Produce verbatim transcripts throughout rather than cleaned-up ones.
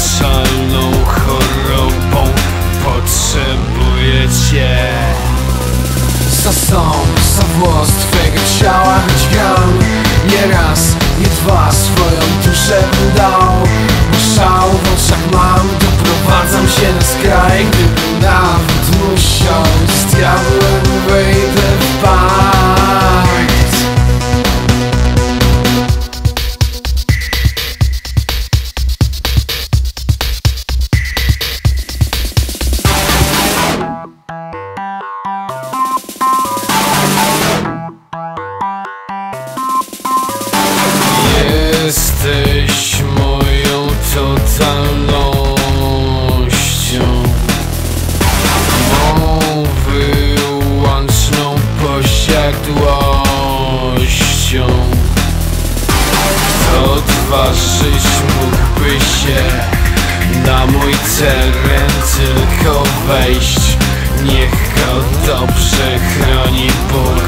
nad szalną chorobą. Potrzebuję cię. Za sąd, za włos twego ciała dźgam. Nie raz, nie dwa swoją duszę wydał. Szał w oczach mam, doprowadzam się na skraj. Gdybym nawet musiał z diabłem, wejdę w pakt. Jesteś moją totalnością, mą wyłączną posiadłością. To towarzyszyć mógłby się na mój teren tylko wejść. Niech go dobrze chroni Bóg,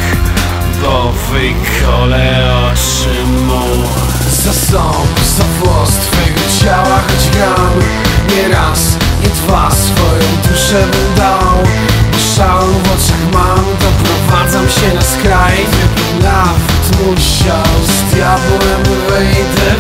bo wykole oczy mu. Za ząb, za włos twego ciała choć gram. Nie raz, nie dwa swoją duszę bym dał. Szał w oczach mam, doprowadzam się na skraj. Gdybym nawet musiał z diabłem wejdę.